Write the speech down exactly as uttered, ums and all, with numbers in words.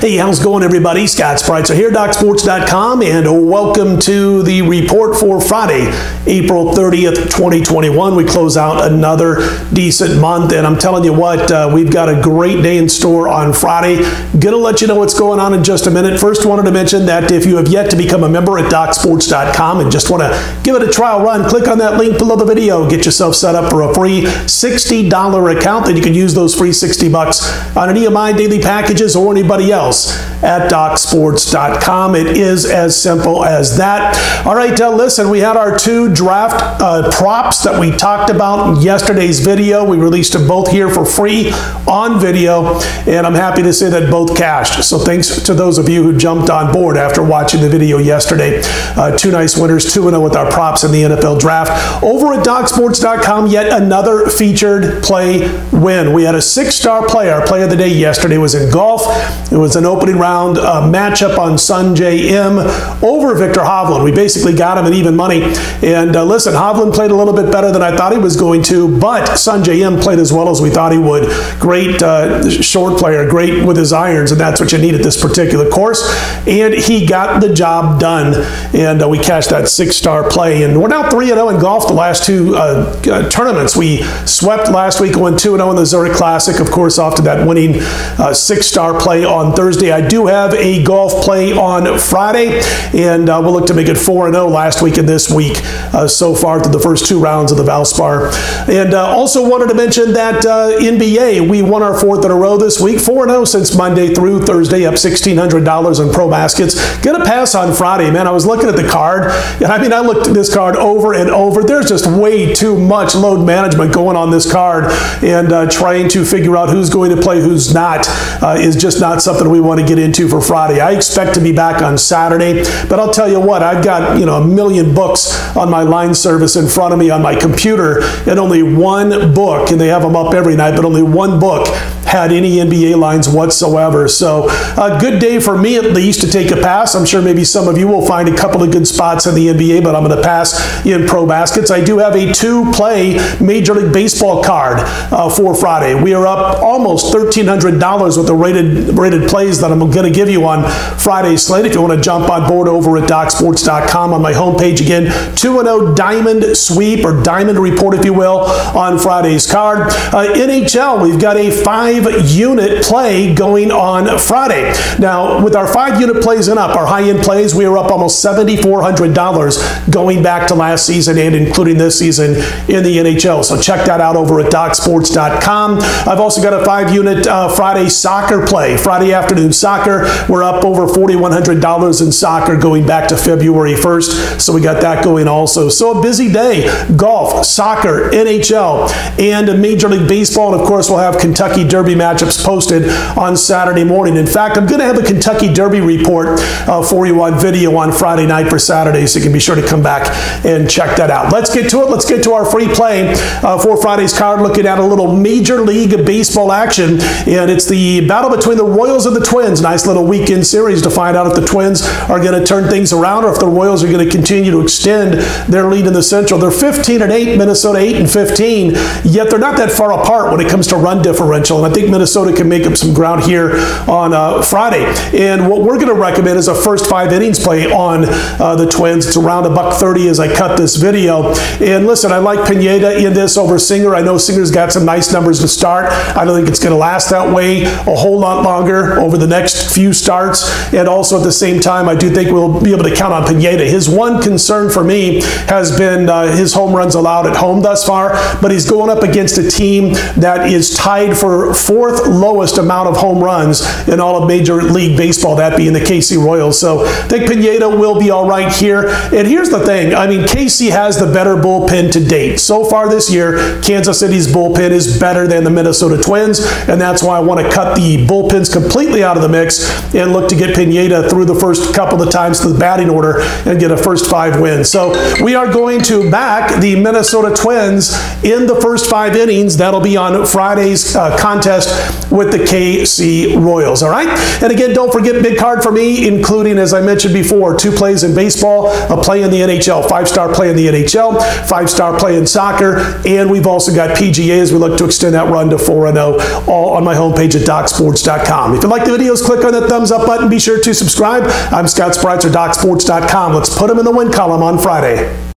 Hey, how's it going, everybody? Scott Spreitzer here, Doc Sports dot com, and welcome to the report for Friday, April thirtieth, twenty twenty-one. We close out another decent month, and I'm telling you what, uh, we've got a great day in store on Friday. Gonna let you know what's going on in just a minute. First, wanted to mention that if you have yet to become a member at Doc Sports dot com and just want to give it a trial run, click on that link below the video, get yourself set up for a free sixty dollar account. Then you can use those free sixty bucks on any of my daily packages or anybody else at Doc Sports dot com. It is as simple as that. All right, uh, listen, we had our two draft uh, props that we talked about in yesterday's video. We released them both here for free on video, and I'm happy to say that both cashed. So thanks to those of you who jumped on board after watching the video yesterday. Uh, two nice winners, two and oh with our props in the N F L draft. Over at Doc Sports dot com, yet another featured play win. We had a six-star play. Our play of the day yesterday was in golf. It was an opening round uh, matchup on Sungjae Im over Victor Hovland. We basically got him at even money. And uh, listen, Hovland played a little bit better than I thought he was going to, but Sungjae Im played as well as we thought he would. Great uh, short player, great with his irons, and that's what you need at this particular course. And he got the job done, and uh, we cashed that six-star play. And we're now three and oh in golf the last two uh, uh, tournaments. We swept last week, went two and oh in the Zurich Classic, of course, off to that winning uh, six-star play on Thursday. I do have a golf play on Friday, and uh, we'll look to make it four and oh last week and this week uh, so far through the first two rounds of the Valspar. And uh, also wanted to mention that uh, N B A, we won our fourth in a row this week, four and oh since Monday through Thursday, up sixteen hundred dollars in pro baskets. Gonna pass on Friday, man. I was looking at the card, and I mean, I looked at this card over and over. There's just way too much load management going on this card, and uh, trying to figure out who's going to play, who's not, uh, is just not something we want to get into for Friday. I expect to be back on Saturday, but I'll tell you what, I've got, you know, a million books on my line service in front of me on my computer, and only one book, and they have them up every night, but only one book had any N B A lines whatsoever. So a good day for me, at least, to take a pass. I'm sure maybe some of you will find a couple of good spots in the N B A, but I'm going to pass in pro baskets. I do have a two-play Major League Baseball card uh, for Friday. We are up almost thirteen hundred dollars with the rated rated plays that I'm going to give you on Friday's slate. If you want to jump on board over at Doc Sports dot com on my homepage, again, two and oh Diamond Sweep, or Diamond Report, if you will, on Friday's card. Uh, N H L, we've got a five unit play going on Friday. Now, with our five unit plays and up, our high end plays, we are up almost seventy-four hundred dollars going back to last season and including this season in the N H L. So check that out over at Doc Sports dot com. I've also got a five unit uh, Friday soccer play, Friday afternoon soccer. We're up over forty-one hundred dollars in soccer going back to February first. So we got that going also. So a busy day, golf, soccer, N H L, and Major League Baseball. And of course, we'll have Kentucky Derby matchups posted on Saturday morning. In fact, I'm going to have a Kentucky Derby report uh, for you on video on Friday night for Saturday, so you can be sure to come back and check that out. Let's get to it. Let's get to our free play uh, for Friday's card, looking at a little Major League Baseball action, and it's the battle between the Royals and the Twins. Nice little weekend series to find out if the Twins are going to turn things around or if the Royals are going to continue to extend their lead in the Central. They're fifteen and eight, Minnesota eight and fifteen, yet they're not that far apart when it comes to run differential, and I think Minnesota can make up some ground here on uh, Friday. And what we're going to recommend is a first five innings play on uh, the Twins. It's around a buck thirty as I cut this video. And listen, I like Pineda in this over Singer. I know Singer's got some nice numbers to start. I don't think it's going to last that way a whole lot longer over the next few starts. And also at the same time, I do think we'll be able to count on Pineda. His one concern for me has been uh, his home runs allowed at home thus far, but he's going up against a team that is tied for fourth lowest amount of home runs in all of Major League Baseball, that being the K C Royals. So I think Pineda will be all right here. And here's the thing. I mean, K C has the better bullpen to date. So far this year, Kansas City's bullpen is better than the Minnesota Twins, and that's why I want to cut the bullpens completely out of the mix and look to get Pineda through the first couple of times to the batting order and get a first five win. So we are going to back the Minnesota Twins in the first five innings. That'll be on Friday's uh, contest contest with the K C Royals. All right, and again, don't forget big card for me, including, as I mentioned before, two plays in baseball, a play in the N H L, five-star play in the N H L, five-star play in soccer, and we've also got P G A as we look to extend that run to four and oh, all on my homepage at doc sports dot com. If you like the videos, click on that thumbs up button. Be sure to subscribe. I'm Scott Spreitzer, doc sports dot com. Let's put them in the win column on Friday.